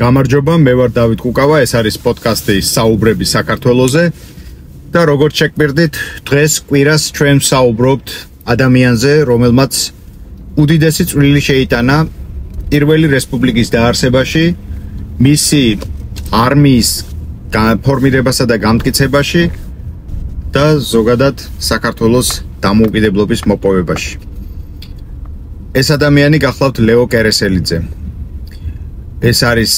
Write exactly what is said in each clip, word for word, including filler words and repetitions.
გამარჯობა, მე ვარ დავით კუკავა, ეს არის პოდკასტი საუბრები საქართველოზე და როგორც შეგპირდით, დღეს კვირას ჩვენ საუბრობთ ადამიანზე, რომელმაც უდიდესი წვლილი შეიტანა პირველი რესპუბლიკის დაარსებაში, მისი არმიის ფორმირებასა და გამტკიცებაში და ზოგადად საქართველოს დამოუკიდებლობის მოპოვებაში. ეს ადამიანი გახლავთ ლეო კერესელიძე. ეს არის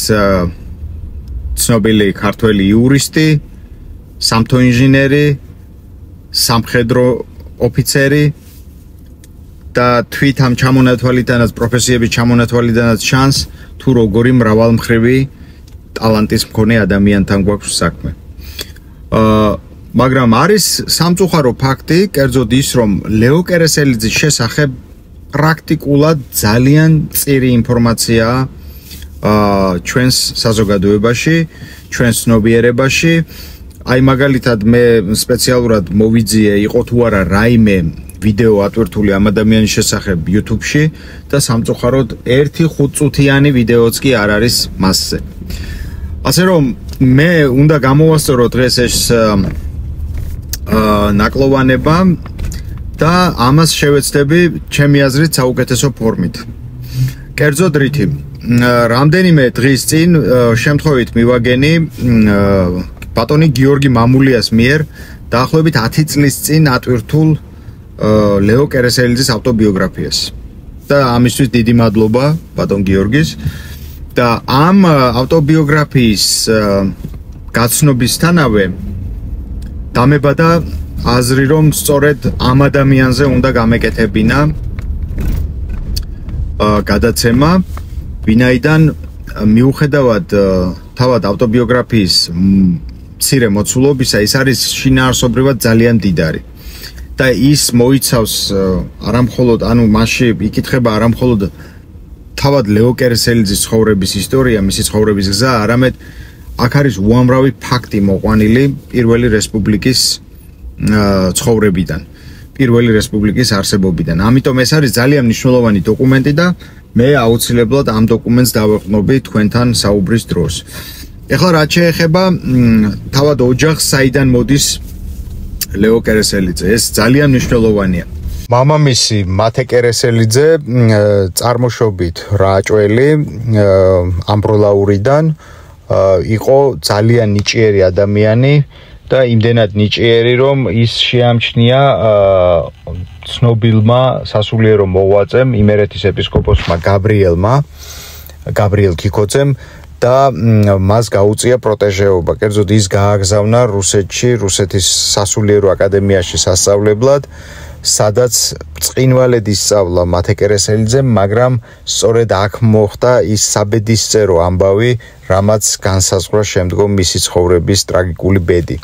ცნობილი ქართველი იურისტი, სამთო ინჟინერი, სამხედრო ოფიცერი და თვით ამ ჩამონათვალიდანაც, პროფესიების ჩამონათვალიდანაც შანს თუ როგორი მრავალმხრივი ტალანტის მქონე ადამიანთან გვაქვს საქმე. აა მაგრამ არის სამწუხარო ფაქტი, კერძოდ ის, რომ ლეო კერესელიძის შესახებ პრაქტიკულად ძალიან წირი ინფორმაცია ჩვენს საზოგადოებაში, ჩვენს ცნობიერებაში. Აი მაგალითად მე სპეციალურად მოვიძიე, იყო თუ არა რაიმე ვიდეო ატვირთული ამ ადამიანის შესახებ YouTube-ში და სამწუხაროდ ერთი ხუთწუთიანი ვიდეოც კი არ არის მასზე. ასე რომ მე უნდა გამოვასწორო დღეს ეს ნაკლოვანება და ამას შევეცდები ჩემი აზრით საუკეთესო ფორმით. კერძოდ რითი, რამდენიმე დღის წინ შემთხვევით მივაგენი ბატონი გიორგი მამულიას მიერ დაახლოებით ათი წლის წინ ატვირთულ ლეო კერესელიძის ავტობიოგრაფიას. და ამისთვის დიდი მადლობა ბატონ გიორგის. და ამ ავტობიოგრაფიის გაცნობისთანავე დამებადა აზრი, რომ სწორედ ამ ადამიანზე უნდა გამეკეთებინა გადაცემა, ვინაიდან მიუხედავად თავად ავტობიოგრაფიის მცირე მოცულობისა, ის არის შინაარსობრივად ძალიან მდიდარი და ის მოიცავს არამხოლოდ, ანუ მასში იკითხება არამხოლოდ თავად ლეო კერესელიძის ცხოვრების ისტორია, მისი ცხოვრების გზა, არამედ აქ არის უამრავი ფაქტი მოყვანილი პირველი რესპუბლიკის ცხოვრებიდან, პირველი რესპუბლიკის არსებობიდან. ამიტომ ეს არის ძალიან მნიშვნელოვანი დოკუმენტი და მე აუცილებლად ამ დოკუმენტს დავეხმობი თქვენთან საუბრის დროს. ეხლა რაც შეეხება თავად ოჯახს, საიდან მოდის ლეო კერესელიძე, ეს ძალიან მნიშვნელოვანია. მამამისი მათე კერესელიძე წარმოშობით რაჭველი ამბროლაურიდან იყო ძალიან ნიჭიერი ადამიანი და იმდენად ნიჭიერი, რომ ის შეამჩნია ცნობილმა სასულიერო მოღვაწემ, იმერეთის ეპისკოპოსმა გაბრიელმა, გაბრიელ ქიქოძემ და მას გაუწია პროტეჟეობა. კერძოდ ის გააგზავნა რუსეთში, რუსეთის სასულიერო აკადემიაში სასწავლებლად, სადაც წყინვალედ ისწავლა მათე კერესელიძემ, მაგრამ სწორედ აქ მოხდა ის საბედისწერო ამბავი, რამაც განსაზღვრა შემდგომ მისი ცხოვრების ტრაგიკული ბედი.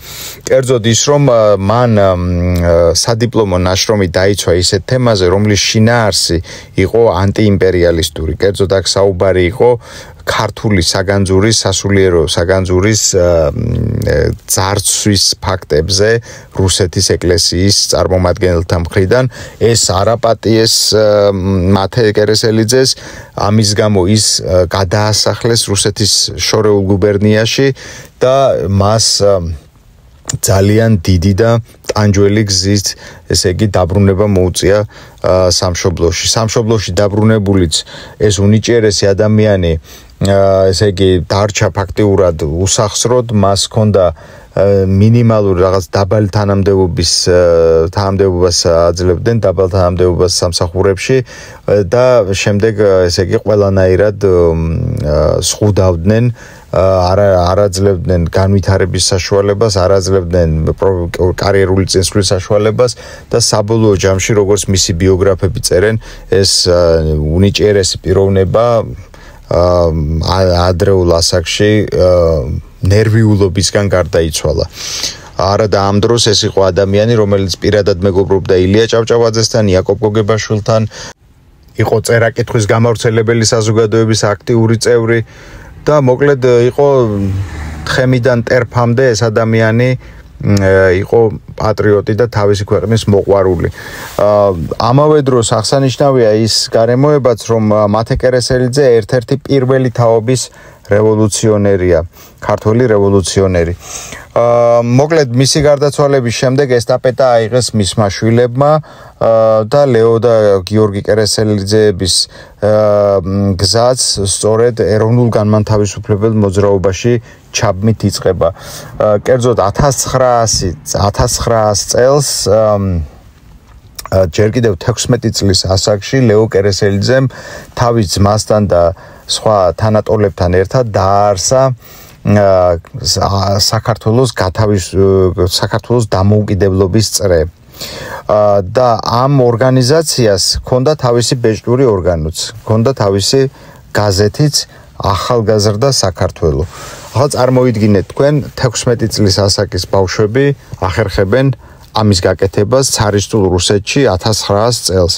კერძოდ ის, რომ მან სადიპლომო ნაშრომი დაიცვა ისეთ თემაზე, რომლის შინაარსი იყო ანტიიმპერიალისტური. კერძოდ აქ საუბარი იყო ქართული საგანძურის, სასულიერო საგანძურის ძარცვის ფაქტებზე რუსეთის ეკლესიის წარმომადგენელთა მხრიდან. ეს არ აპატიეს მათე კერესელიძეს, ამის გამო ის გადაასახლეს რუსეთის შორეულ გუბერნიაში და მას ძალიან დიდი და ტანჯველი გზით, ესე იგი, დაბრუნება მოუწია სამშობლოში. სამშობლოში დაბრუნებულიც ეს უნიჭიერესი ადამიანი, ესე იგი, დარჩა ფაქტიურად უსახსროდ, მას ჰქონდა მინიმალური რაღაც დაბალი თანამდებობის თანამდებობას აძლევდნენ, დაბალ თანამდებობას სამსახურებში და შემდეგ, ესე იგი, ყველანაირად ზღუდავდნენ, არ აძლევდნენ განვითარების საშუალებას, არ აძლევდნენ კარიერული წინსვლის საშუალებას და საბოლოო ჯამში, როგორც მისი ბიოგრაფები წერენ, ეს უნიჭიერესი პიროვნება ადრეულ ასაკში ნერვიულობისგან გარდაიცვალა. არა და ამ დროს ეს იყო ადამიანი, რომელიც პირადად მეგობრობდა ილია ჭავჭავაძესთან, იაკობ გოგებაშვილთან, იყო წერაკითხვის გამავრცელებელი საზოგადოების აქტიური წევრი და მოკლედ იყო თხემიდან ტერფამდე ეს ადამიანი იყო პატრიოტი და თავისი ქვეყნის მოყვარული. ამავე დროს აღსანიშნავია ის გარემოებაც, რომ მათე კერესელიძე ერთ-ერთი პირველი თაობის რევოლუციონერია, ქართველი რევოლუციონერი. მოკლედ მისი გარდაცვალების შემდეგ ესტაფეტა აიღეს მისმა შვილებმა და ლეო და გიორგი კერესელიძეების გზაც სწორედ ეროვნულ განმათავისუფლებელ მოძრაობაში ჩაბმით იწყება. კერძოდ ათას ცხრაასი წელს ჯერ კიდევ თექვსმეტი წლის ასაკში ლეო კერესელიძემ თავის ძმასთან და სხვა თანატოლებთან ერთად დაარსა საქართველოს გათავის საქართველოს დამოუკიდებლობის წრე. და ამ ორგანიზაციას ჰქონდა თავისი ბეჭდური ორგანოც, ჰქონდა თავისი გაზეთიც ახალგაზრდა საქართველო. ახლა წარმოიდგინეთ თქვენ თექვსმეტი წლის ასაკის ბავშვები ახერხებენ ამის გაკეთებას ცარისტულ რუსეთში ათას ცხრაასი წელს.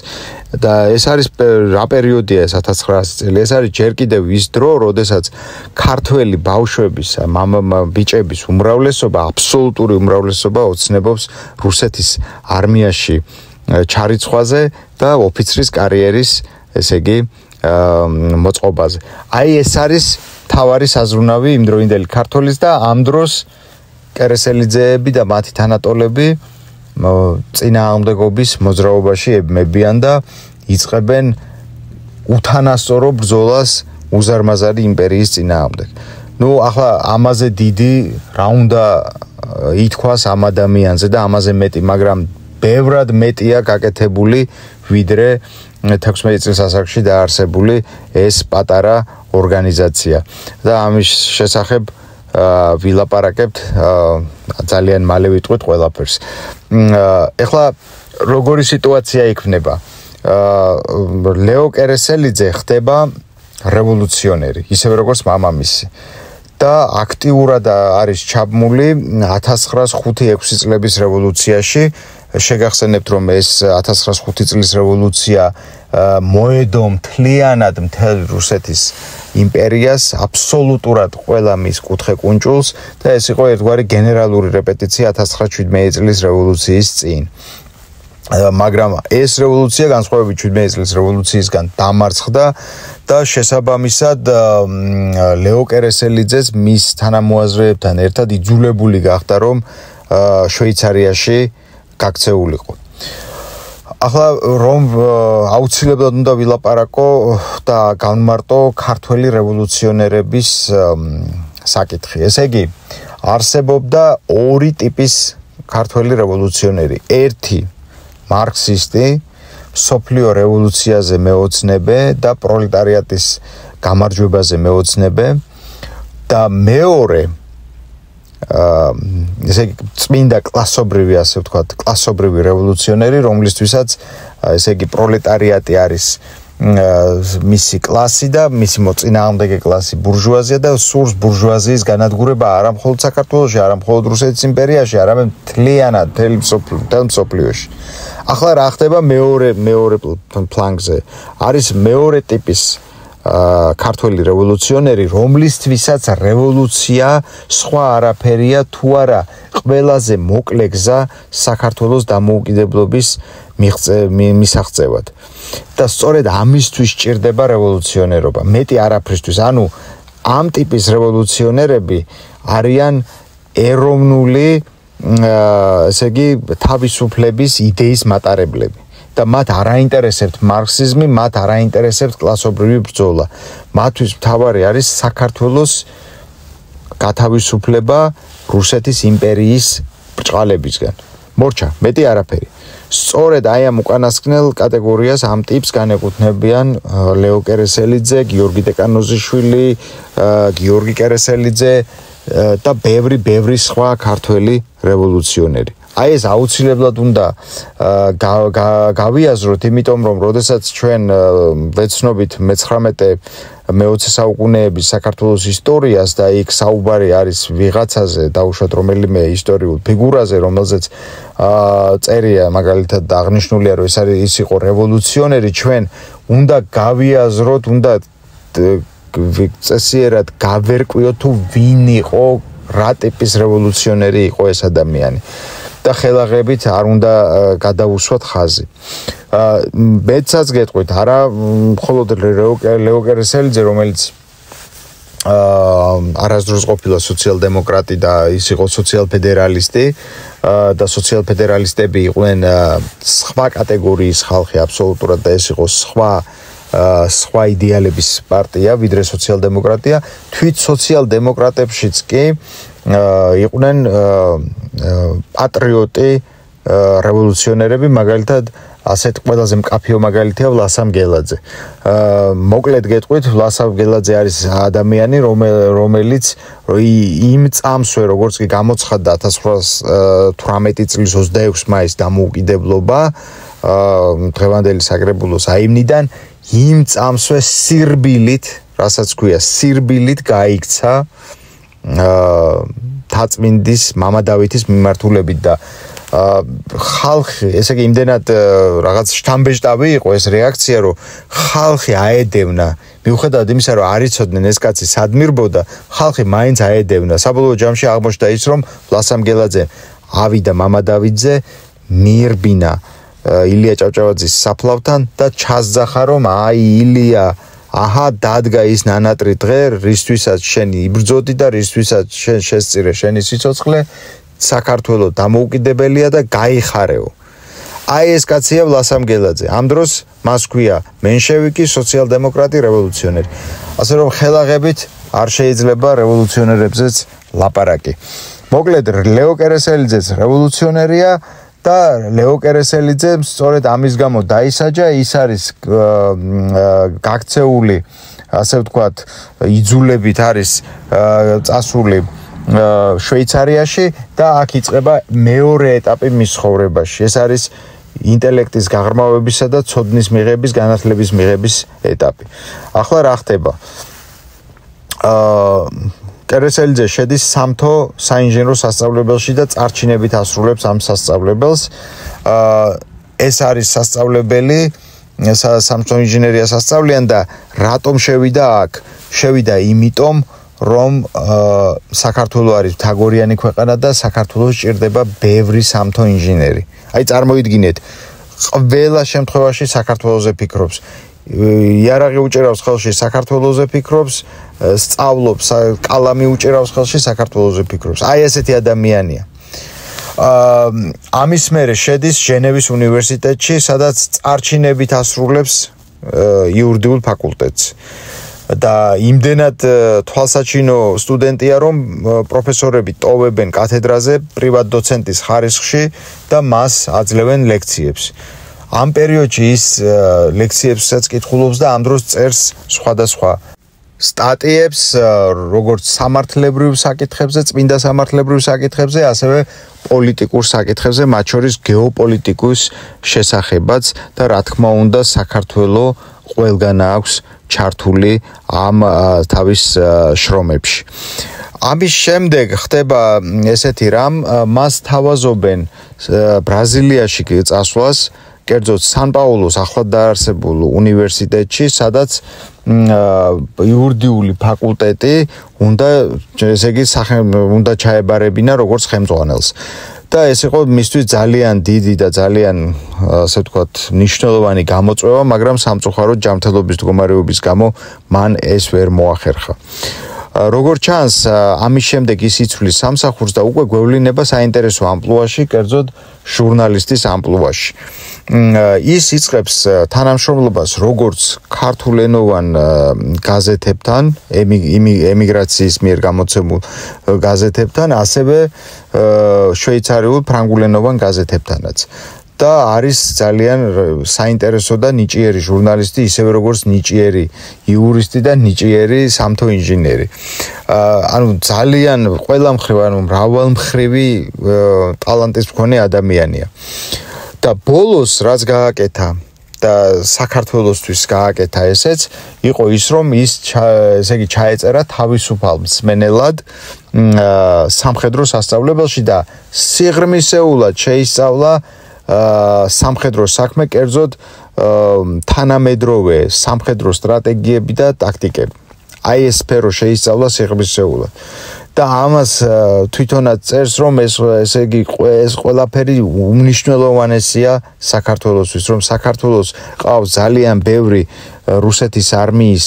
და ეს არის რა პერიოდია ეს ათას ცხრაასი წელი? ეს არის ჯერ კიდევ ის დრო, როდესაც ქართველი ბავშვების, ბიჭების უმრავლესობა, აბსოლუტური უმრავლესობა ოცნებობს რუსეთის არმიაში ჩარიცხვაზე და ოფიცრის კარიერის, ესე იგი, მოწყობაზე. აი ეს არის თავარი საზრუნავი იმდროინდელი ქართლის და ამ დროს კერესელიძეები და მათი თანატოლები წინააღმდეგობის მოძრაობაში ებმებიან და იწყებენ უთანასწორო ბრძოლას უზარმაზარი იმპერიის წინააღმდეგ. Ну, ახლა ამაზე დიდი რა უნდა ითქვას ამ ადამიანზე და ამაზე მეტი, მაგრამ ბევრად მეტია გაკეთებული ვიდრე თექვსმეტი წლის ასაკში დაარსებული ეს პატარა ორგანიზაცია. და ამის შესახებ ვილაპარაკებთ ძალიან მალე ვიტყვით ყველაფერს. ეხლა როგორი სიტუაცია იქნება? ლეო კერესელიძე ხდება რევოლუციონერი, ისევე როგორც მამამისი. და აქტიურად არის ჩაბმული ათას ცხრაას ხუთი ექვსი წლების რევოლუციაში. შეგახსენებთ, რომ ეს ათას ცხრაას ხუთი წლის რევოლუცია მოედო მთლიანად მთელ რუსეთის იმპერიას, აბსოლუტურად ყველა მის კუთხე-კუნჭულს და ეს იყო ერთგვარი გენერალური რეპეტიცია ათას ცხრაას შვიდმეათი წლის რევოლუციის წინ. მაგრამ ეს რევოლუცია განსხვავებით შვიდმეათი წლის რევოლუციისგან დამარცხდა და შესაბამისად ლეო კერესელიძეს მის თანამოაზრეებთან ერთად იძულებული გახდა, რომ შვეიცარიაში გაქცეულიყო. ახლა რომ აუცილებლად უნდა ვილაპარაკო და განმარტო ქართველი რევოლუციონერების საკითხი. ესე იგი, არსებობდა ორი ტიპის ქართველი რევოლუციონერი. ერთი მარქსისტი, მსოფლიო რევოლუციაზე მეოცნებე და პროლეტარიატის გამარჯვებაზე მეოცნებე და მეორე ესე იგი წმინდა კლასობრივი, ასე ვთქვათ, კლასობრივი რევოლუციონერი, რომლისთვისაც ესე იგი პროლეტარიატი არის მისი კლასი და მისი მოწინააღმდეგე კლასი ბურჟუაზია და სურს ბურჟუაზიის განადგურება არა მხოლოდ საქართველოში, არა მხოლოდ რუსეთის იმპერიაში, არამედ მთლიანად მთელ მსოფლიოში. ახლა რა ხდება მეორე მეორე ფლანგზე? არის მეორე ტიპის ქართველი რევოლუციონერი, რომლისთვისაც რევოლუცია სხვა არაფერია თუ არა ყველაზე მოკლე გზა საქართველოს დამოუკიდებლობის მისაღწევად. და სწორედ ამისთვის ჭირდება რევოლუციონერობა, მეტი არაფრისთვის. ანუ ამ ტიპის რევოლუციონერები არიან ეროვნული, ესე იგი, თავისუფლების იდეის მატარებლები. და მათ არაინტერესებთ მარქსიზმი, მათ არაინტერესებთ კლასობრივი ბრძოლა. მათთვის მთავარი არის საქართველოს გათავისუფლება რუსეთის იმპერიის ბრჭყალებისგან. მორჩა, მეტი არაფერი. სწორედ აი ამ უკანასკნელ კატეგორიას, ამ ტიპს განეკუთვნებიან ლეო კერესელიძე, გიორგი დეკანოზიშვილი, გიორგი კერესელიძე და ბევრი ბევრი სხვა ქართველი რევოლუციონერი. აი ეს აუცილებლად უნდა გავიაზროთ, იმიტომ რომ როდესაც ჩვენ ვეცნობით მეცხრამეტე მეოცე საუკუნეების საქართველოს ისტორიას და იქ საუბარი არის ვიღაცაზე, დაუშვათ რომელიმე ისტორიულ ფიგურაზე, რომელზეც წერია მაგალითად და აღნიშნულია, რომ ეს არის ის იყო რევოლუციონერი, ჩვენ უნდა გავიაზროთ, უნდა წესიერად გავერკვიოთ თუ ვინ იყო, რა ტიპის რევოლუციონერი იყო ეს ადამიანი. და ხელაღებით არ უნდა გადაუსვათ ხაზი. მეცაც გეტყვით, არა მხოლოდ ლეო კერესელიძე, რომელიც არასდროს ყოფილა სოციალ-დემოკრატი და ის იყო სოციალ-ფედერალისტი და სოციალ-ფედერალისტები იყვნენ სხვა კატეგორიის ხალხი აბსოლუტურად და ეს იყო სხვა სხვა იდეალების პარტია ვიდრე სოციალ-დემოკრატია. თვით სოციალ-დემოკრატებშიც კი იყვნენ პატრიოტი რევოლუციონერები, მაგალითად ასეთ ყველაზე მკაფიო მაგალითია ვლასამ გელაძე. მოკლედ გეტყვით, ვლასამ გელაძე არის ადამიანი, რომელიც იმ წამსვე, როგორც კი გამოცხადდა ორი ათას თვრამეტი წლის ოცდაექვსე მაისს დამოუკიდებლობა დღევანდელი საგრებულოს აივნიდან, იმ წამსვე სირბილით, რასაც ქვია, სირბილით გაიქცა თაწმინდის მამა დავითის მიმართულებით და ხალხი, ესე იგი იმდენად რაღაც შთამბეჭდავი იყო ეს რეაქცია, რომ ხალხი აედევნა, მიუხედავად იმისა, რომ არ იცოდნენ ეს კაცი სად მირბოდა, ხალხი მაინც აედევნა. საბოლოო ჯამში აღმოჩნდა ის, რომ ლასამ გელაძემ ავიდა მამა დავითზე, მიირბინა ილია ჭავჭავაძის საფლავთან და ჩასძახა, რომ აი ილია, აჰა, დადგა ის ნანატრი დღე, რისთვისაც შენ იბრძოდი და რისთვისაც შენ შესწირე შენი სიცოცხლე, საქართველო დამოუკიდებელია და გაიხარეო. აი ეს კაცია ვლასამ გელაძე. ამ დროს მას ქვია მენშევიკი, სოციალ-დემოკრატი, რევოლუციონერი. ასე რომ ხელაღებით არ შეიძლება რევოლუციონერებზეც ლაპარაკი. მოკლედ ლეო კერესელიძეც რევოლუციონერია და ლეო კერესელიძემ სწორედ ამის გამო დაისაჯა, ის არის გაქცეული, ასე ვთქვათ, იძულებით არის წასული შვეიცარიაში და აქ იწყება მეორე ეტაპი მის ცხოვრებაში. ეს არის ინტელექტის გაღრმავებისა და ცოდნის მიღების, განათლების მიღების ეტაპი. ახლა რა ხდება? კერესელიძე შედის სამთო საინჟინრო სასწავლებელში და წარჩინებით ასრულებს ამ სასწავლებელს. ეს არის სასწავლებელი, სამთო ინჟინერიას ასწავლიან და რატომ შევიდა აქ? შევიდა იმიტომ, რომ საქართველო არის მთაგორიანი ქვეყანა და საქართველოს ჭირდება ბევრი სამთო ინჟინერი. აი წარმოიდგინეთ, ყველა შემთხვევაში საქართველოზე ფიქრობს. იარაღი უჭერავს ხელში, საქართველოზე ფიქრობს, სწავლობს, კალამი უჭერავს ხელში, საქართველოზე ფიქრობს. აი ესეთი ადამიანია. ამის მერე შედის ჟენევის უნივერსიტეტში, სადაც წარჩინებით ასრულებს იურიდიულ ფაკულტეტს. და იმდენად თვალსაჩინო სტუდენტია, რომ პროფესორები ტოვებენ კათედრაზე პრივატ დოცენტის ხარისხში და მას აძლევენ ლექციებს. ამ პერიოდში ის ლექციებსაც კითხულობს და ამ დროს წერს სხვადასხვა სტატიებს, როგორც სამართლებრივ საკითხებზე, წმინდა სამართლებრივ საკითხებზე, ასევე პოლიტიკურ საკითხებზე, მათ შორის გეოპოლიტიკის შესახებაც და რა თქმა უნდა საქართველო ყველგან აქვს ჩართული ამ თავის შრომებში. ამის შემდეგ ხდება ესეთი რამ, მას თავაზობენ ბრაზილიაში წასვლას, კერძოდ სან-პაულუს ახლად დაარსებულ უნივერსიტეტში, სადაც იურიდიული ფაკულტეტი უნდა, ესე იგი, უნდა ჩაებარებინა როგორც ხელმძღვანელს. და ეს იყო მისთვის ძალიან დიდი და ძალიან, ასე ვთქვათ, მნიშვნელოვანი გამოწვევა, მაგრამ სამწუხაროდ ჯანმრთელობის მდგომარეობის გამო მან ეს ვერ მოახერხა. როგორც ჩანს, ამის შემდეგ ის იცვლის სამსახურს და უკვე გვევლინება საინტერესო ამპლუაში, კერძოდ ჟურნალისტის ამპლუაში. ის იწყებს თანამშრომლობას როგორც ქართულენოვან გაზეთებთან, ემიგრაციის მიერ გამოცემულ გაზეთებთან, ასევე შვეიცარიულ ფრანგულენოვან გაზეთებთანაც. და არის ძალიან საინტერესო და ნიჭიერი ჟურნალისტი, ისევე როგორც ნიჭიერი იურისტი და ნიჭიერი სამთო ინჟინერი. ანუ ძალიან ყველა მხრივ, ანუ მრავალმხრივი ტალანტის მქონე ადამიანია. და ბოლოს რაც გააკეთა და საქართველოსთვის გააკეთა ესეც, იყო ის, რომ ის, ესე იგი, ჩაეწერა თავისუფალ მსმენელად სამხედრო სასწავლებელში და სიღრმისეულად შეისწავლა სამხედრო საქმე, კერძოდ თანამედროვე სამხედრო სტრატეგიები და ტაქტიკები. აი ეს სფერო შეისწავლა სიღრმისეულად. და ამას თვითონაც წერს რომ ეს ესე იგი ეს ყველაფერი უმნიშვნელოვანესია საქართველოსთვის, რომ საქართველოს ყავს ძალიან ბევრი რუსეთის არმიის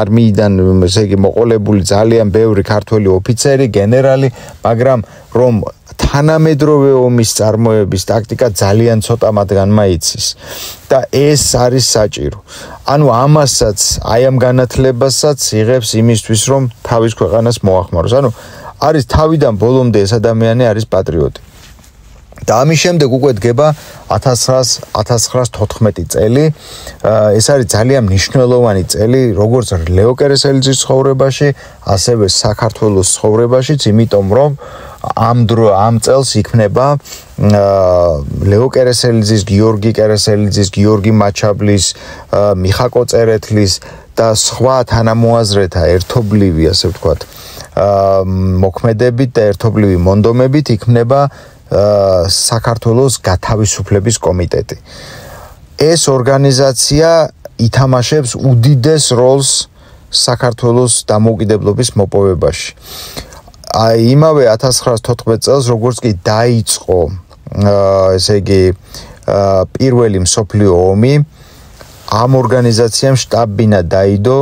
არმიიდან ესე იგი მოყოლებული ძალიან ბევრი ქართველი ოფიცერი, გენერალი, მაგრამ რომ თანამედროვე ომის წარმოების ტაქტიკა ძალიან ცოტა მათგანმა იცის და ეს არის საჭირო. Ანუ ამასაც, აი ამ განათლებასაც იღებს იმისთვის, რომ თავის ქვეყანას მოახმაროს. Ანუ არის თავიდან ბოლომდე ეს ადამიანი არის პატრიოტი. და ამის შემდეგ უკვე დგება ათას ცხრაას ათას ცხრაას თოთხმეტი წელი. ეს არის ძალიან მნიშვნელოვანი წელი, როგორც ლეო კერესელიძის ცხოვრებაში, ასევე საქართველოს ცხოვრებაშიც, იმიტომ რომ Am dro, am წელს იქნება ლეო კერესელიძის, გიორგი კერესელიძის, გიორგი მაჩაბლის, მიხაკო წერეთლის და სხვა თანამოაზრეთა ერთობლივი, ასე ვთქვათ, მოქმედებით და ერთობლივი მონდომებით იქნება საქართველოს გათავისუფლების კომიტეტი. ეს ორგანიზაცია ითამაშებს უდიდეს როლს საქართველოს დამოუკიდებლობის მოპოვებაში. Აი იმავე ათას ცხრაას თოთხმეტ წელს როგორც კი დაიწყო ესე იგი პირველი მსოფლიო ომი ამ ორგანიზაციამ შტაბინა დაიდო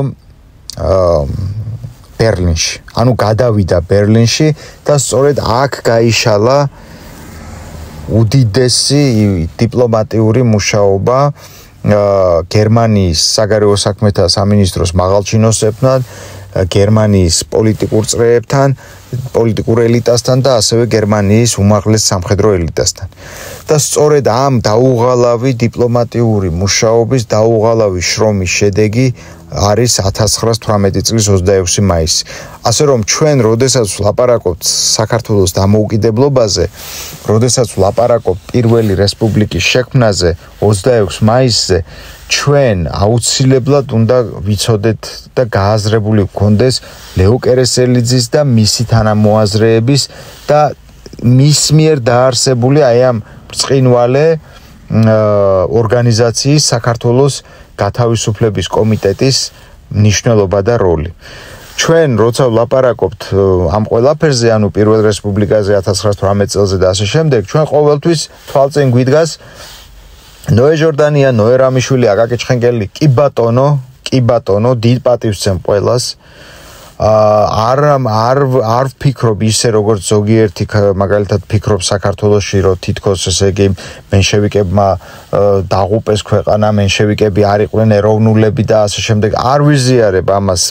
ბერლინში. Ანუ გადავიდა ბერლინში და სწორედ აქ გაიშალა უდიდესი დიპლომატიური მუშაობა გერმანიის საგარეო საქმეთა სამინისტროს მაღალჩინოსებთან, გერმანიის პოლიტიკურ წრეებთან, პოლიტიკურ ელიტასთან და ასევე გერმანიის უმაღლეს სამხედრო ელიტასთან. და სწორედ ამ დაუღალავი დიპლომატიური მუშაობის, დაუღალავი შრომის შედეგი არის ათას ცხრაას თვრამეტი წლის ოცდაექვსი მაისი. ასე რომ ჩვენ როდესაც ვლაპარაკობთ საქართველოს დამოუკიდებლობაზე, როდესაც ვლაპარაკობთ პირველი რესპუბლიკის შექმნაზე ოცდაექვსი მაისზე, ჩვენ აუცილებლად უნდა ვიცოდეთ და გააზრებული გქონდეს ლეო კერესელიძის და მისი თანამოაზრეების და მის მიერ დაარსებული აი ამ ბრწყინვალე ორგანიზაციის საქართველოს გათავისუფლების კომიტეტის მნიშვნელობა და როლი. Ჩვენ როცა ვლაპარაკობთ ამ ყველაფერზე, ანუ პირველ რესპუბლიკაზე ათას ცხრაას თვრამეტ წელზე და ასე შემდეგ, ჩვენ ყოველთვის თვალწინ გვიდგას ნოე ჟორდანია, ნოე რამიშვილი, აკაკი ჩხენკელი, კი ბატონო, კი ბატონო, დიდ პატივს სცემ ყველას. არ არ არ ფიქრობ ისე როგორც ზოგიერთი მაგალითად ფიქრობს საქართველოში, რომ თითქოს ესე იგი მენშევიკებმა დაღუპეს ქვეყანა, მენშევიკები არ იყვნენ ეროვნულები და ასე შემდეგ. არ ვიზიარებ ამას,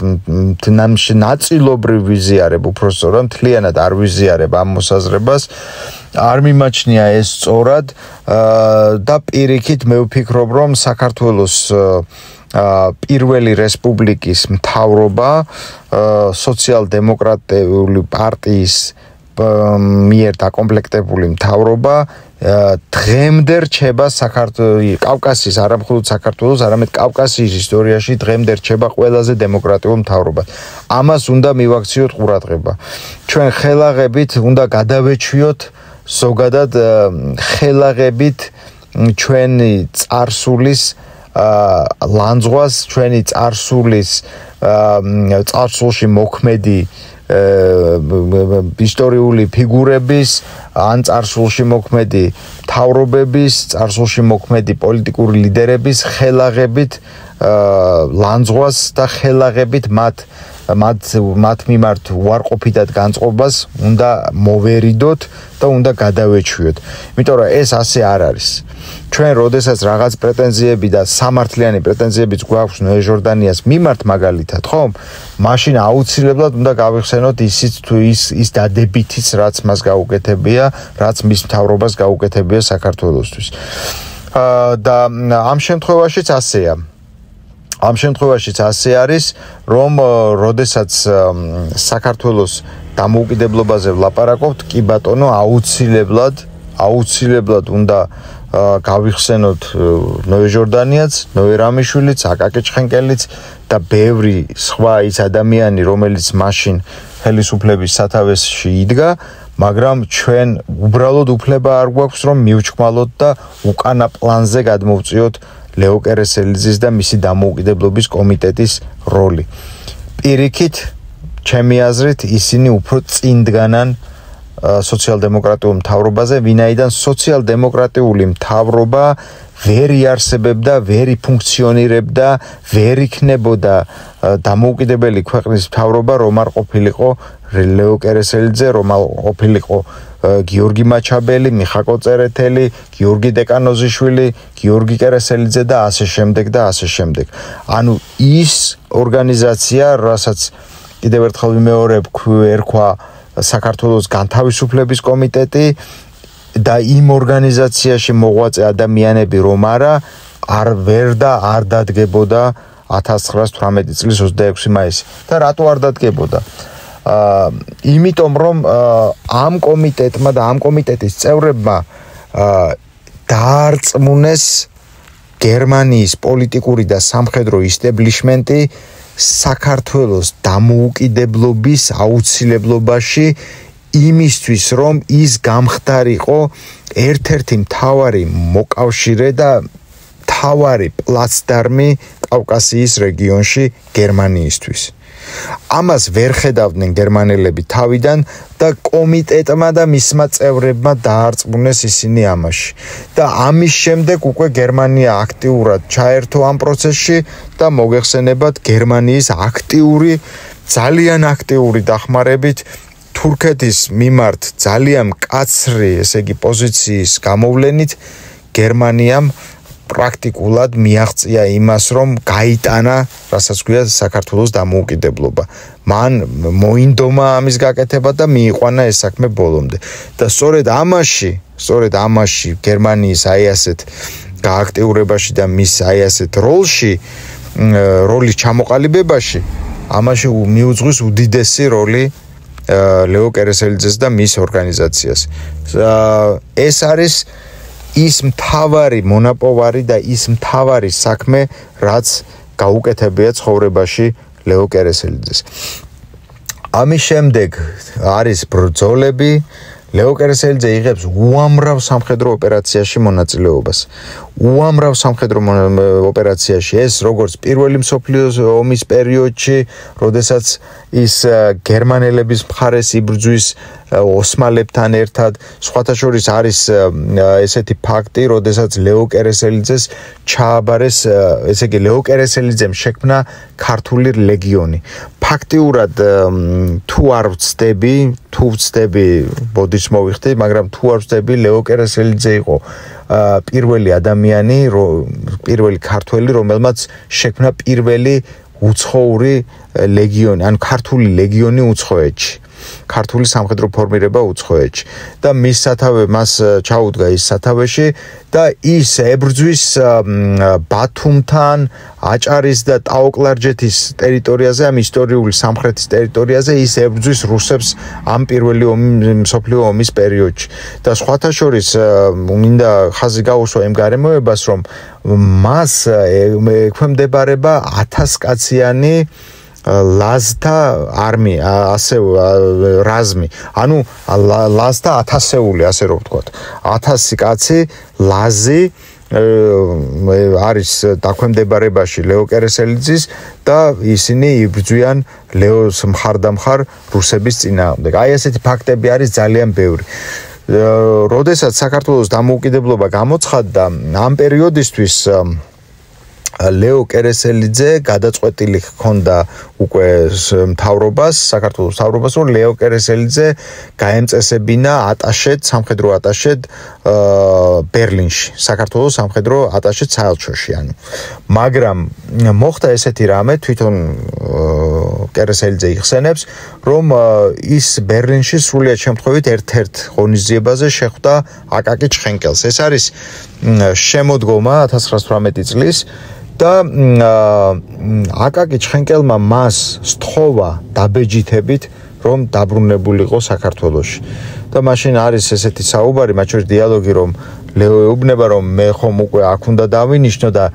ნაწილობრივ ვიზიარებ, უფრო სწორად მთლიანად არ ვიზიარებ ამ მოსაზრებას. არ მიმაჩნია ეს სწორად და პირიქით მე ვფიქრობ, რომ საქართველოს პირველი რესპუბლიკის მთავრობა სოციალ-დემოკრატიული პარტიის მიერ დაკომპლექტებული მთავრობა დღემდე რჩება საქართველოს, კავკასიის, არა მხოლოდ საქართველოს, არამედ კავკასიის ისტორიაში დღემდე რჩება ყველაზე დემოკრატიულ მთავრობად. ამას უნდა მივაქციოთ ყურადღება. ჩვენ ხელაღებით უნდა გადავეჩვიოთ ზოგადად ხელაღებით ჩვენი წარსულის ლანძღვას, ჩვენი წარსულის წარსულში მოქმედი ისტორიული ფიგურების, ან წარსულში მოქმედი მთავრობების, წარსულში მოქმედი პოლიტიკური ლიდერების ხელაღებით ლანძღვას და ხელაღებით მათ მათ მათ მიმართ უარყოფითად განწყობას უნდა მოვერიდოთ და უნდა გადავეჩვიოთ. იმიტომ რომ ეს ასე არ არის. Ჩვენ როდესაც რაღაც პრეტენზიები და სამართლიანი პრეტენზიებიც გვაქვს ნოე ჟორდანიას მიმართ მაგალითად, ხომ? მაშინ აუცილებლად უნდა გავიხსენოთ ისიც თუ ის ის დადებითიც რაც მას გაუკეთებია, რაც მის მთავრობას გაუკეთებია საქართველოსთვის. და ამ შემთხვევაშიც ასეა. Am შემთხვევაშიც ასე არის, რომ როდესაც საქართველოს დამოუკიდებლობაზე ვლაპარაკობთ, კი ბატონო, აუცილებლად, აუცილებლად უნდა გავიხსენოთ ნოე ჟორდანიაც, ნოე რამიშვილიც, აკაკი ჩხენკელიც და ბევრი სხვა ის ადამიანი, რომელიც მაშინ ხელისუფლების სათავეში იდგა, მაგრამ ჩვენ უბრალოდ უფლება არ გვაქვს, რომ მივჩქმალოთ და უკანა პლანზე გადმოვწიოთ ლეო კერესელიძის და მისი დამოუკიდებლობის კომიტეტის როლი. Პირიქით, ჩემი აზრით ისინი უფრო წინდგანან სოციალ-დემოკრატიულ მთავრობაზე, ვინაიდან სოციალ-დემოკრატიული მთავრობა ვერ იარსებებდა, ვერ ფუნქციონირებდა, ვერ იქნებოდა დამოუკიდებელი ქვეყნის მთავრობა, რომ არ ყოფილიყო ლეო კერესელიძე, რომ არ ყოფილიყო გიორგი მაჩაბელი, მიხაკო წერეთელი, გიორგი დეკანოზიშვილი, გიორგი კერესელიძე და ასე შემდეგ და ასე შემდეგ. Ანუ ის ორგანიზაცია, რასაც კიდევ ერთხელ ვიმეორებ, ერქვა საქართველოს განთავისუფლების კომიტეტი და იმ ორგანიზაციაში მოღვაწე ადამიანები რომ არა არ ვერ და არ დადგებოდა ათას ცხრაას თვრამეტი წლის ოცდაექვსი მაისი. და რატო არ დადგებოდა? აა იმიტომ რომ ამ კომიტეტმა და ამ კომიტეტის წევრებმა აა დაარწმუნეს გერმანიის პოლიტიკური და სამხედრო ისტაბლიშმენტი საქართველოს დამოუკიდებლობის აუცილებლობაში იმისთვის, რომ ის გამხდარიყო ერთ-ერთი მთავარი მოკავშირე და მთავარი პლაცდარმი კავკასიის რეგიონში გერმანიისთვის. Ამას ვერ ხედავდნენ გერმანელები თავიდან და კომიტეტმა და მისმა წევრებმა დაარწმუნეს ისინი ამაში. და ამის შემდეგ უკვე გერმანია აქტიურად ჩაერთო ამ პროცესში და მოგეხსენებათ გერმანიის აქტიური, ძალიან აქტიური დახმარებით თურქეთის მიმართ ძალიან მკაცრი, ესე იგი პოზიციის გამოვლენით გერმანიამ პრაქტიკულად მიაღწია იმას, რომ გაიტანა, რასაც ქვია საქართველოს დამოუკიდებლობა. მან მოინდომა ამის გაკეთება და მიიყვანა ეს საქმე ბოლომდე. და სწორედ ამაში, სწორედ ამაში გერმანიის აი ასეთ გააქტიურებაში და მის აი ასეთ როლში, როლის ჩამოყალიბებაში, ამაში მიუძღვის უდიდესი როლი ლეო კერესელიძეს და მის ორგანიზაციას. ეს არის ის მთავარი მონაპოვარი და ის მთავარი საქმე, რაც გაუკეთებია ცხოვრებაში ლეო კერესელიძეს. ამის შემდეგ არის ბრძოლები. ლეო კერესელიძე იღებს უამრავ სამხედრო ოპერაციაში მონაწილეობას. უამრავ სამხედრო ოპერაციაში, ეს როგორც პირველი მსოფლიო ომის პერიოდში, როდესაც ის გერმანელების მხარეს იბრძვის ოსმალებთან ერთად, სხვათა შორის არის ესეთი ფაქტი, როდესაც ლეო კერესელიძეს ჩააბარეს, ესე იგი ლეო კერესელიძემ შექმნა ქართული ლეგიონი. ფაქტიურად თუ არ ვწდები, თუ ვწდები ბოდიშ მოვიხდი, მაგრამ თუ არ ვწდები ლეო კერესელიძე იყო პირველი ადამიანი, პირველი ქართველი, რომელმაც შექმნა პირველი უცხოური ლეგიონი, ან ქართული ლეგიონი უცხოეთში. ქართული სამხედრო ფორმირება უცხოეთში და მის სათავე მას ჩაუდგა ის სათავეში და ის ებრძვის ბათუმთან, აჭარის და ტაო-კლარჯეთის ტერიტორიაზე, ამ ისტორიული სამხრეთის ტერიტორიაზე ის ებრძვის რუსებს ამ პირველი მსოფლიო ომის პერიოდში. და სხვათა შორის მინდა ხაზი გაუსვა იმ გარემოებას, რომ მას ექვემდებარება ათასკაციანი ლაზთა არმია, ასე რაზმი. ანუ ლაზთა ათასეული, ასე რომ ვთქვათ. ათასი კაცი ლაზი არის დაქვემდებარებაში ლეო კერესელიძის და ისინი იბრძვიან ლეოს მხარდამხარ რუსების წინააღმდეგ. აი ესეთი ფაქტები არის ძალიან ბევრი. როდესაც საქართველოს დამოუკიდებლობა გამოცხადდა, ამ პერიოდისთვის ლეო კერესელიძე გადაწყვეტილი ჰქონდა უკვე მთავრობას, საქართველოს მთავრობას, რომ ლეო კერესელიძე გაემწესებინა ატაშედ, სამხედრო ატაშედ ბერლინში, საქართველოს სამხედრო ატაშედ საელჩოში. ანუ მაგრამ მოხდა ესეთი რამე, თვითონ კერესელიძე იხსენებს, რომ ის ბერლინში სრულიად შემთხვევით ერთ-ერთ ღონისძიებაზე შეხვდა აკაკი ჩხენკელს. ეს არის შემოდგომა ათას ცხრაას თვრამეტი წლის და აკაკი ჩხენკელმა მას სთხოვა დაბეჯითებით, რომ დაბრუნებულიყო საქართველოში. და მაშინ არის ესეთი საუბარი, მათ შორის დიალოგი, რომ ლეო უბნება, რომ მე ხომ უკვე აქ უნდა დავინიშნო და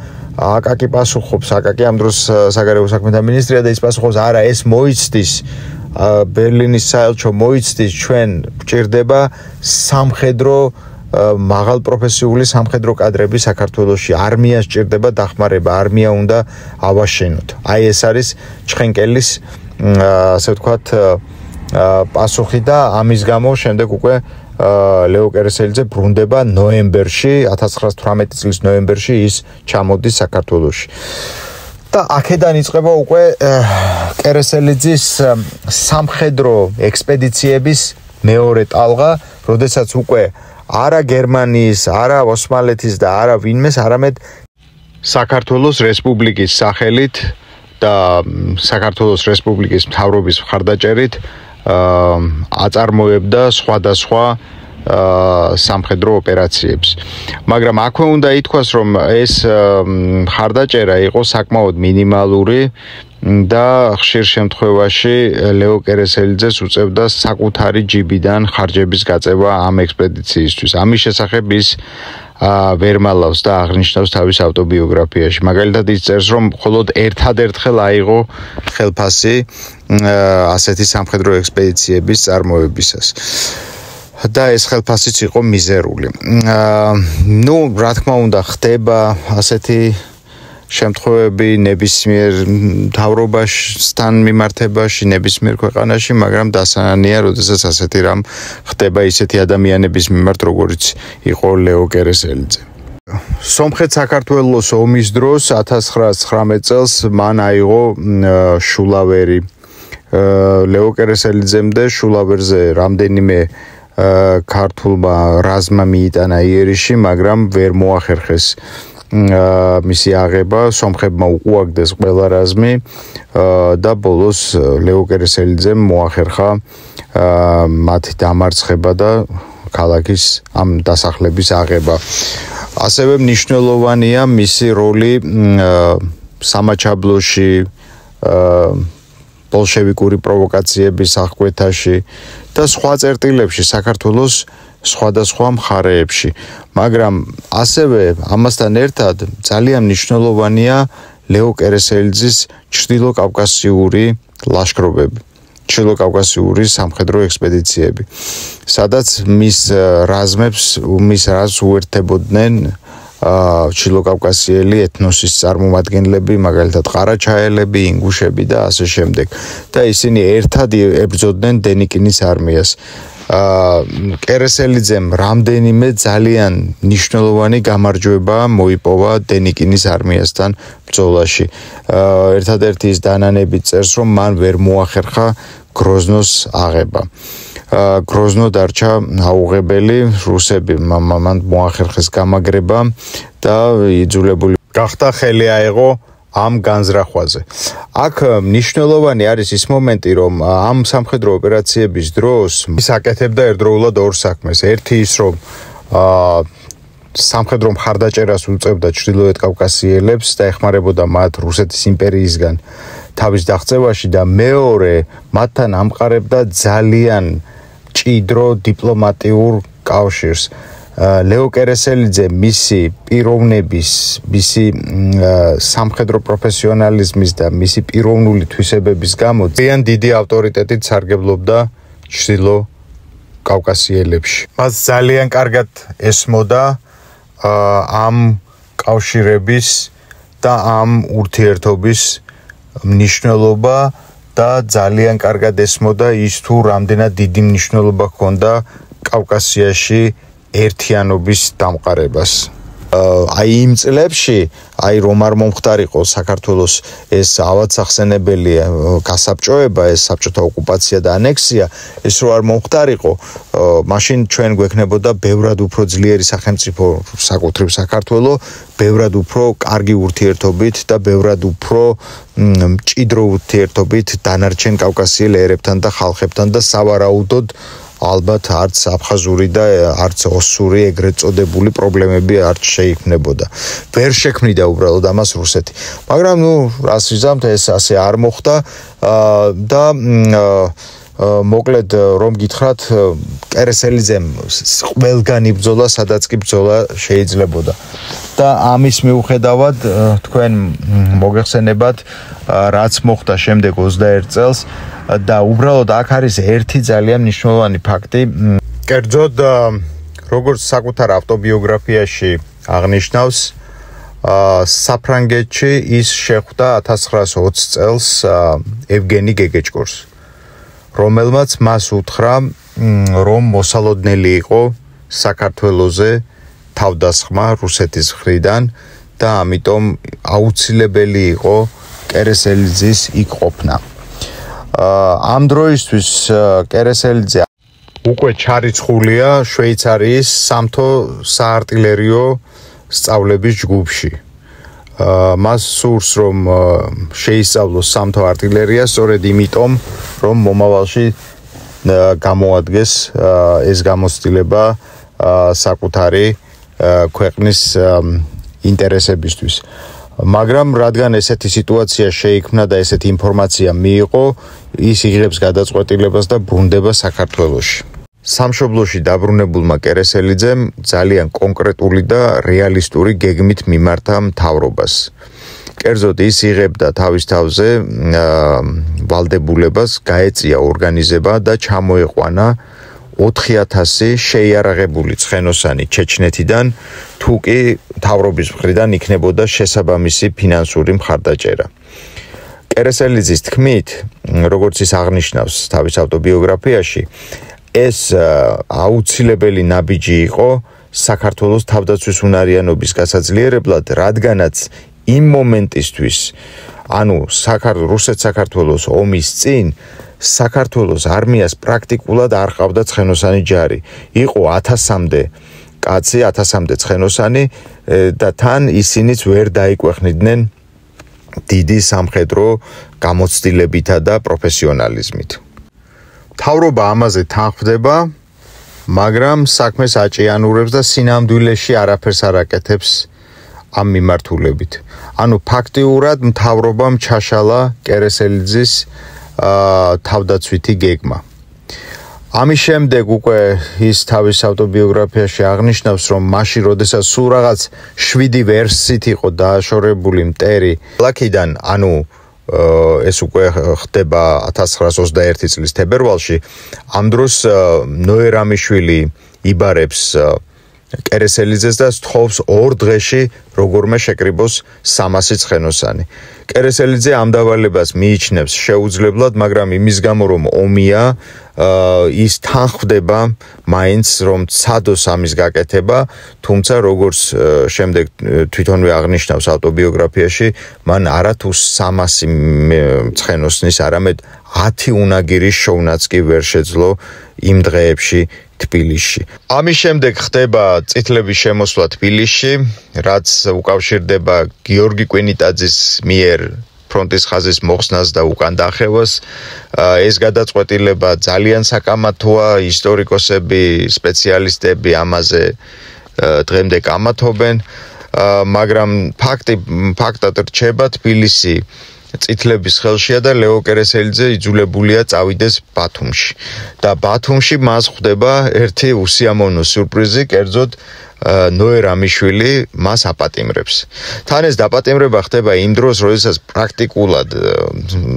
აკაკი პასუხობს, აკაკი ამ დროს საგარეო საქმეთა მინისტრია და ის პასუხობს, არა, ეს მოიცდის, ბერლინის საელჩო მოიცდის, ჩვენ გვჭირდება სამხედრო მაღალპროფესიული სამხედრო კადრები საქართველოში, არმიას ჭირდება დახმარება, არმია უნდა ავაშენოთ. აი ეს არის ჩხენკელის ასე ვთქვათ პასუხი და ამის გამო შემდეგ უკვე ლეო კერესელიძე ბრუნდება ნოემბერში ათას ცხრაას თვრამეტი წლის ნოემბერში ის ჩამოდის საქართველოში. და აქედან იწყება უკვე კერესელიძის სამხედრო ექსპედიციების მეორე ტალღა, როდესაც უკვე არა გერმანიის, არა ოსმალეთის და არა ვინმეს, არამედ საქართველოს რესპუბლიკის სახელით და საქართველოს რესპუბლიკის მთავრობის მხარდაჭერით აწარმოებდა სხვადასხვა სამხედრო ოპერაციებს. მაგრამ აქვე უნდა ითქვას, რომ ეს მხარდაჭერა იყო საკმაოდ მინიმალური და ხშირ შემთხვევაში ლეო კერესელიძეს უწევდა საკუთარი ჯიბიდან ხარჯების გაწევა ამ ექსპედიციისთვის. ამის შესახებ ის ვერ მალავს და აღნიშნავს თავის ავტობიოგრაფიაში. მაგალითად ის წერს, რომ მხოლოდ ერთადერთხელ აიღო ხელფასი ასეთი სამხედრო ექსპედიციების წარმოებისას. და ეს ხელფასიც იყო მიზერული. ნუ, რა თქმა უნდა, ხდება ასეთი შემთხვევები ნებისმიერ თავრობასთან მიმართებაში, ნებისმიერ ქვეყანაში, მაგრამ დასანანია, როდესაც ასეთი რამ ხდება ისეთი ადამიანების მიმართ, როგორც იყო ლეო კერესელიძე. სომხეთ-საქართველოს ომის დროს ათას ცხრაას ცხრამეტი წელს მან აიღო შულავერი. ლეო კერესელიძემ და შულავერზე რამდენიმე ქართულმა რაზმა მიიტანა იერიში, მაგრამ ვერ მოახერხეს მისი აღება, სომხებმა უყუაგდეს ყველა რაზმი და ბოლოს ლეო კერესელიძემ მოახერხა მათი დამარცხება და ქალაქის ამ დასახლების აღება. ასევე მნიშვნელოვანია მისი როლი სამაჩაბლოში, ბოლშევიკური პროვოკაციების აღკვეთაში და სხვა წერტილებში საქართველოს სხვადასხვა მხარეებში. მაგრამ ასევე ამასთან ერთად ძალიან მნიშვნელოვანია ლეო კერესელიძის ჩრდილო-კავკასიური ლაშქრობები, ჩრდილო-კავკასიური სამხედრო ექსპედიციები, სადაც მის რაზმებს, მის რაზმს უერთებოდნენ ჩრდილო-კავკასიელი ეთნოსის წარმომადგენლები, მაგალითად ყარაჩაელები, ინგუშები და ასე შემდეგ. და ისინი ერთად ებრძოდნენ დენიკინის არმიას. კერესელიძემ რამდენიმე ძალიან მნიშვნელოვანი გამარჯვება მოიპოვა დენიკინის არმიასთან ბრძოლაში. ერთადერთი ის დანანები წერს, რომ მან ვერ მოახერხა გროზნოს აღება. გროზნო დარჩა აუღებელი, რუსები მან მოახერხეს გამაგრება და იძულებული გახდა ხელი აეღო ამ განზრახვაზე. აქ მნიშვნელოვანი არის ის მომენტი, რომ ამ სამხედრო ოპერაციების დროს ის აკეთებდა ერთდროულად ორ საქმეს. ერთი ის, რომ სამხედრო მხარდაჭერას უწევდა ჩრდილოეთ კავკასიელებს და ეხმარებოდა მათ რუსეთის იმპერიისგან თავის დაღწევაში და მეორე მათთან ამყარებდა ძალიან ჭიდრო დიპლომატიურ კავშირს. ლეო კერესელიძე მისი პიროვნების, მისი სამხედრო პროფესიონალიზმის და მისი პიროვნული თვისებების გამო ძალიან დიდი ავტორიტეტით სარგებლობდა ჩრდილო კავკასიელებში. მას ძალიან კარგად ესმოდა ამ კავშირების და ამ ურთიერთობის მნიშვნელობა და ძალიან კარგად ესმოდა ის, თუ რამდენად დიდი მნიშვნელობა ჰქონდა კავკასიაში ერთიანობის დამყარებას. აი იმ წლებში, აი რომ არ მომხდარიყო საქართველოს ეს ავადსახსენებელი გასაბჭოება, ეს საბჭოთა ოკუპაცია და ანექსია, ეს რო არ მომხდარიყო, მაშინ ჩვენ გვექნებოდა ბევრად უფრო ძლიერი სახელმწიფო, საკუთრივ საქართველო, ბევრად უფრო კარგი ურთიერთობით და ბევრად უფრო მჭიდრო ურთიერთობით დანარჩენ კავკასიელ ერებთან და ხალხებთან და სავარაუდოდ ალბათ არც აფხაზური და არც ოსური ეგრეთ წოდებული პრობლემები არც შეიქმნებოდა. ვერ შექმნიდა უბრალოდ ამას რუსეთი. მაგრამ ნუ რას ვიზამთ, ეს ასე არ მოხდა და მოკლედ რომ გითხრათ, კერესელიძემ ყველგან იბრძოლა, სადაც კი ბრძოლა შეიძლებოდა. და ამის მიუხედავად თქვენ მოგეხსენებათ, რაც მოხდა შემდეგ ოცდაერთ წელს და უბრალოდ აქ არის ერთი ძალიან მნიშვნელოვანი ფაქტი. კერძოდ, როგორც საკუთარ ავტობიოგრაფიაში აღნიშნავს, საფრანგეთში ის შეხვდა ათას ცხრაას ოცს წელს ევგენი გეგეჭკორს, რომელმაც მას უთხრა, რომ მოსალოდნელი იყო საქართველოზე თავდასხმა რუსეთის მხრიდან და ამიტომ აუცილებელი იყო კერესელიძის იქ ყოფნა. Ამ დროისთვის კერესელიძე უკვე ჩარიცხულია შვეიცარიის სამთო საარტილერიო სწავლების ჯგუფში. Მას სურს რომ შეისწავლოს სამთო артиლერია, სწორედ იმიტომ რომ მომავალში გამოადგეს ეს გამოცდილება საკუთარი ქვეყნის ინტერესებისთვის. Მაგრამ რადგან ესეთი სიტუაცია შეიქმნა და ესეთი ინფორმაცია მიიღო, ის იღებს გადაწყვეტილებას და ბრუნდება საქართველოში. Სამშობლოში დაბრუნებულმა კერესელიძემ ძალიან კონკრეტული და რეალისტური გეგმით მიმართა მთავრობას. კერძოდ ის იღებდა თავის თავზე ვალდებულებას, გაეწია ორგანიზება და ჩამოეყვანა ოთხი ათასი შეიარაღებული ცხენოსანი ჩეჩნეთიდან, თუ კი მთავრობის მხრიდან იქნებოდა შესაბამისი ფინანსური მხარდაჭერა. კერესელიძის თქმით, როგორც ის აღნიშნავს თავის ავტობიოგრაფიაში, ეს აუცილებელი ნაბიჯი იყო საქართველოს თავდაცვის უნარიანობის გასაძლიერებლად, რადგანაც იმ მომენტისთვის, ანუ რუსეთ-საქართველოს ომის წინ, საქართველოს არმიას პრაქტიკულად არ ყავდა ცხენოსანი ჯარი. იყო ათასამდე კაცი, ათასამდე ცხენოსანი და თან ისინიც ვერ დაიყვეხნიდნენ დიდი სამხედრო გამოცდილებითა და პროფესიონალიზმით. თავრობა ამაზე თანხდება, მაგრამ საქმეს აჭიანურებს და სინამდვილეში არაფერს არ აკეთებს ამ მიმართულებით. Ანუ ფაქტიურად მთავრობამ ჩაშალა კერესელიძის თავდაცვითი გეგმა. Ამის შემდეგ უკვე ის თავის ავტობიოგრაფიაში აღნიშნავს, რომ მაშინ, როდესაც სულ რაღაც შვიდი ვერსიით იყო დააშორებული მტერი ლაკიდან, ანუ ეს უკვე ხდება ათას ცხრაას ოცდაერთი წლის თებერვალში. Ამ დროს ნოე რამიშვილი იბარებს კერესელიძეს და სთხოვს ორ დღეში როგორმე შეკრიბოს სამასი ცხენოსანი. კერესელიძე ამ დავალებას მიიჩნევს შეუძლებლად, მაგრამ იმის გამო რომ ომია, ის თანხდება მაინც რომ ცადოს ამის გაკეთება, თუმცა როგორც შემდეგ თვითონვე აღნიშნავს ავტობიოგრაფიაში, მან არათუ სამასი ცხენოსნის, არამედ ათი უნაგირის შოვნაც კი ვერ შეძლო იმ დღეებში თბილისში. ამის შემდეგ ხდება წითლების შემოსვლა თბილისში, რაც უკავშირდება გიორგი ქვინიტაძის მიერ ფრონტის ხაზის მოხსნას და უკან დახევას. ეს გადაწყვეტილება ძალიან საკამათოა, ისტორიკოსები, სპეციალისტები ამაზე დღემდე კამათობენ, მაგრამ ფაქტი ფაქტად რჩება, თბილისი წითლების ხელშია და ლეო კერესელიძე იძულებულია წავიდეს ბათუმში. და ბათუმში მას ხვდება ერთი უსიამოვნო სიურპრიზი, კერძოდ ნოე რამიშვილი მას აპატიმრებს. თან ეს დაპატიმრება ხდება იმ დროს, როდესაც პრაქტიკულად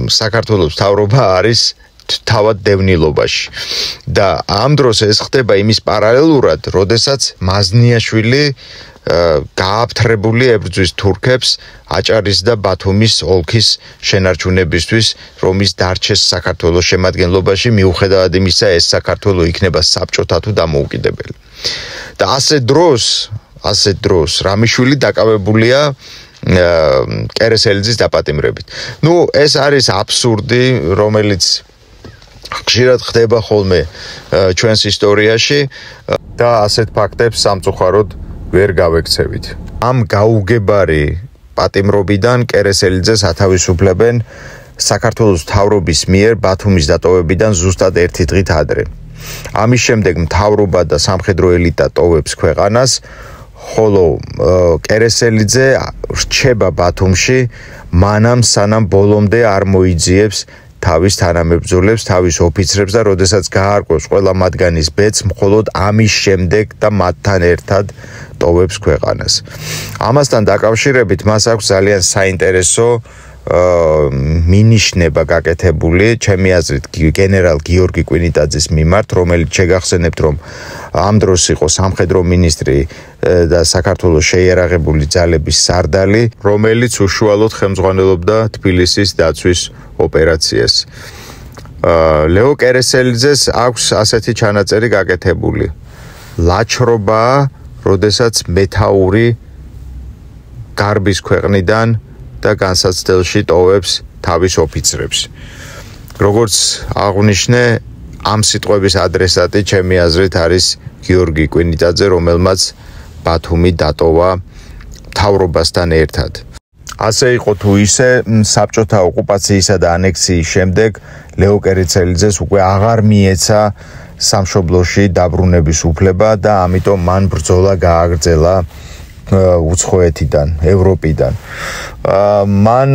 საქართველოს მთავრობა არის თავად დევნილობაში. და ამ დროს ეს ხდება იმის პარალელურად, როდესაც მაზნიაშვილი გააფთრებული ებრძვის თურქებს აჭარის და ბათუმის ოლქის შენარჩუნებისთვის, რომის დარჩეს საქართველოს შემადგენლობაში, მიუხედავად იმისა, ეს საქართველო იქნება საბჭოთა თუ დამოუკიდებელი. და ასე დროს, ასე დროს რამიშვილი დაკავებულია კერესელიძის დაპატიმრებით. ნუ ეს არის აბსურდი, რომელიც ხშირად ხდება ხოლმე ჩვენს ისტორიაში და ასეთ ფაქტებს სამწუხაროდ ვერ გავექცევით. Am გაუგებარი პატიმრობიდან კერესელიძეს ათავისუფლებენ საქართველოს მთავრობის მიერ ბათუმის დატოვებიდან ზუსტად ერთი დღით ადრე. Ამის შემდეგ მთავრობა და სამხედრო ელიტა ტოვებს ქვეყანას, ხოლო კერესელიძე რჩება ბათუმში, მანამ სანამ ბოლომდე არ მოიძიებს თავის თანამებრძოლებს, თავის ოფიცრებს და როდესაც გაარკვევს ყველა მათგანის ბედს, მხოლოდ ამის შემდეგ და მათთან ერთად ტოვებს ქვეყანას. Ამასთან დაკავშირებით მას აქვს ძალიან საინტერესო მინიშნება გაკეთებული ჩემი აზრით გენერალ გიორგი ქვინიტაძის მიმართ, რომელიც შეგახსენებთ, რომ ამ დროს იყო სამხედრო მინისტრი და საქართველოს შეიარაღებული ძალების სარდალი, რომელიც უშუალოდ ხელმძღვანელობდა თბილისის დაცვის ოპერაციას. ლეო კერესელიძეს აქვს ასეთი ჩანაწერი გაკეთებული: ლაჩრობა, როდესაც მეთაური გარბის ქვეყნიდან და განსაცდელში ტოვებს თავის ოფიცრებს. Როგორც აღნიშნე, ამ სიტყვების ადრესატი ჩემი აზრით არის გიორგი ქვინიტაძე, რომელმაც ბათუმი დატოვა მთავრობასთან ერთად. Ასე იყო თუ ისე, საბჭოთა ოკუპაციისა და ანექსიის შემდეგ ლეო კერესელიძეს უკვე აღარ მიეცა სამშობლოში დაბრუნების უფლება და ამიტომ მან ბრძოლა გააგრძელა უცხოეთიდან, ევროპიდან. მან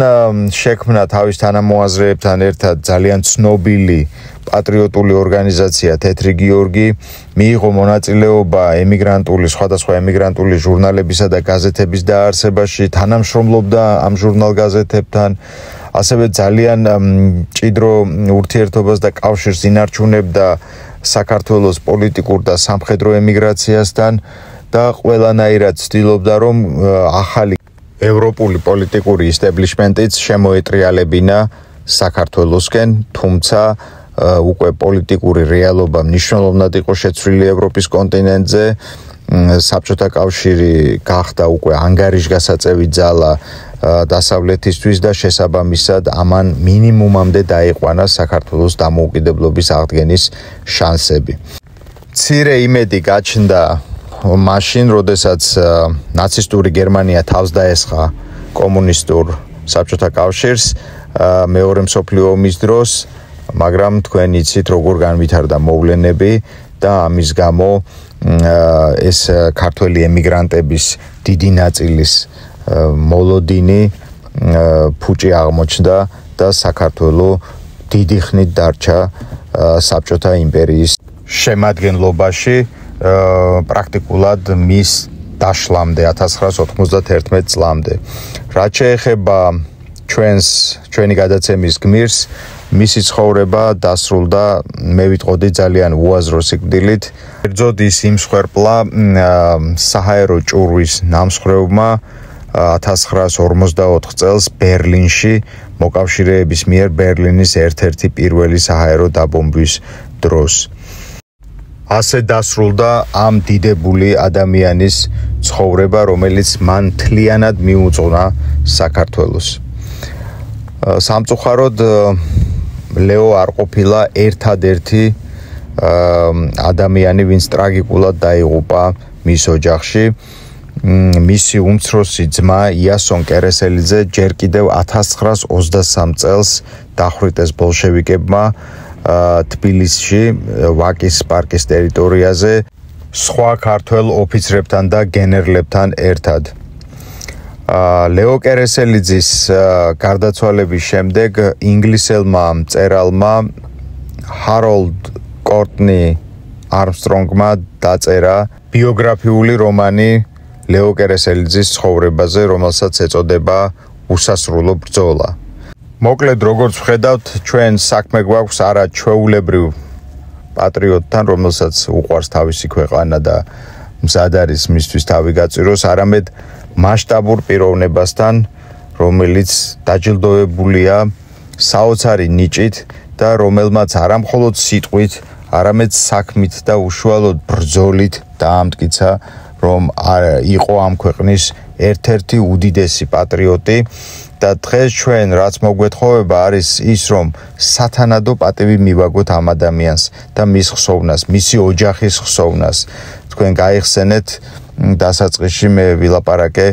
შექმნა თავის თანამოაზრეებთან ერთად ძალიან ცნობილი პატრიოტული ორგანიზაცია თეთრი გიორგი, მიიღო მონაწილეობა ემიგრანტული, სხვადასხვა ემიგრანტული ჟურნალებისა და გაზეთების დაარსებაში, თანამშრომლობდა ამ ჟურნალ-გაზეთებთან, ასევე ძალიან ჭიდრო ურთიერთობას და კავშირს ინარჩუნებდა საქართველოს პოლიტიკურ და სამხედრო ემიგრაციასთან. და ყველანაირად ცდილობდა, რომ ახალი ევროპული პოლიტიკური ისტაბლიშმენტიც შემოეტრიალებინა საქართველოსკენ, თუმცა უკვე პოლიტიკური რეალობა მნიშვნელოვნად იყო შეცვლილი ევროპის კონტინენტზე. საბჭოთა კავშირი გახდა უკვე ანგარიშგასაწევი ძალა დასავლეთისთვის და შესაბამისად ამან მინიმუმამდე დაიყვანა საქართველოს დამოუკიდებლობის აღდგენის შანსები. მცირე იმედი გაჩნდა მაშინ, როდესაც ნაცისტური გერმანია თავს დაესხა კომუნისტურ საბჭოთა კავშირს მეორე მსოფლიო ომის დროს, მაგრამ თქვენ იცით, როგორ განვითარდა მოვლენები და ამის გამო ეს ქართველი ემიგრანტების დიდი ნაწილის მოლოდინი ფუჭი აღმოჩნდა და საქართველო დიდი ხნით დარჩა საბჭოთა იმპერიის შემადგენლობაში, პრაქტიკულად მის დაშლამდე ათას ცხრაას ოთხმოცდაერთმეტ წლამდე. რაც შეეხება ჩვენს ჩვენი გადაცემის გმირს, მისი ცხოვრება დასრულდა, მე ვიტყოდი, ძალიან უაზრო სიკვდილით. ერთჯერ ის იმსხვერპლა საჰაერო ჭურვის ნამსხვრევმა ათას ცხრაას ორმოცდაოთხ წელს ბერლინში, მოკავშირეების მიერ ბერლინის ერთ-ერთი პირველი საჰაერო დაბომბვის დროს. ასე დასრულდა ამ დიდებული ადამიანის ცხოვრება, რომელიც მან თლიანად მიუძღვნა საქართველოს. სამწუხაროდ ლეო არ ყოფილა ერთადერთი ადამიანი, ვინც ტრაგიკულად დაიღუპა მის ოჯახში. მისი უმცროსი ძმა იასონ კერესელიძე ჯერ კიდევ ათას ცხრაას ოცდასამი წელს დახვრიტეს ბოლშევიკებმა თბილისში, ვაკის პარკის ტერიტორიაზე, სხვა ქართველ ოფიცრებთან და გენერლებთან ერთად. ლეო კერესელიძის გარდაცვალების შემდეგ ინგლისელმა მწერალმა ჰაროლდ კორტნი არმსტრონგმა დაწერა ბიოგრაფიული რომანი ლეო კერესელიძის ცხოვრებაზე, რომელსაც ეწოდება უსასრულო ბრძოლა. მოკლედ, როგორც ვხედავთ, ჩვენ საქმე გვაქვს არა ჩვეულებრივ პატრიოტთან, რომელსაც უყვარს თავისი ქვეყანა და მზად არის მისთვის თავი გაწიროს, არამედ მასშტაბურ პიროვნებასთან, რომელიც დაჯილდოებულია საოცარი ნიჭით და რომელმაც არამხოლოდ სიტყვით, არამედ საქმით და უშუალოდ ბრძოლით დაამტკიცა, რომ იყო ამ ქვეყნის ერთ-ერთი უდიდესი პატრიოტი. და დღეს ჩვენ რაც მოგვეთხოვება არის ის, რომ სათანადო პატივი მივაგოთ ამ ადამიანს და მის ხსოვნას, მისი ოჯახის ხსოვნას. თქვენ გაიხსენეთ, დასაწყისში მე ვილაპარაკე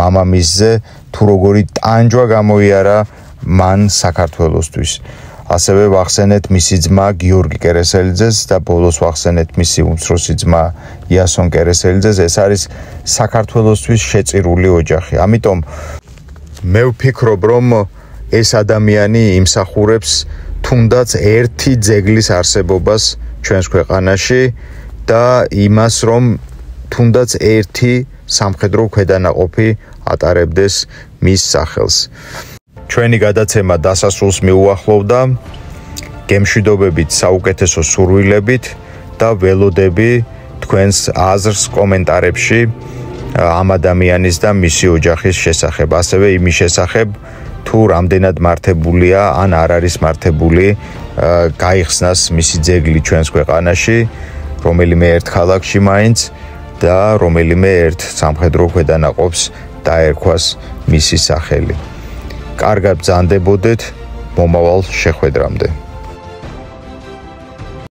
მამამისზე, თუ როგორი ტანჯვა გამოიარა მან საქართველოსთვის. ასევე ვახსენეთ მისი ძმა გიორგი კერესელიძეს და ბოლოს ვახსენეთ მისი უმცროსი ძმა იასონ კერესელიძეს. ეს არის საქართველოსთვის შეწირული ოჯახი. ამიტომ მე ვფიქრობ, რომ ეს ადამიანი იმსახურებს თუნდაც ერთი ძეგლის არსებობას ჩვენს ქვეყანაში და იმას, რომ თუნდაც ერთი სამხედრო ქვედანაყოფი ატარებდეს მის სახელს. ჩვენი გადაცემა დასასრულს მიუახლოვდა. Გემშვიდობებით, საუკეთესო სურვილებით და ველოდები თქვენს აზრს კომენტარებში ამ ადამიანის და მისი ოჯახის შესახებ, ასევე იმის შესახებ, თუ რამდენად მართებულია ან არ არის მართებული გაიხსნას მისი ძეგლი ჩვენს ქვეყანაში, რომელიმე ერთ ქალაქში მაინც და რომელიმე ერთ სამხედრო ქვედანაყოფს დაერქვას მისი სახელი. Კარგად ბრძანდებოდეთ მომავალ შეხვედრამდე.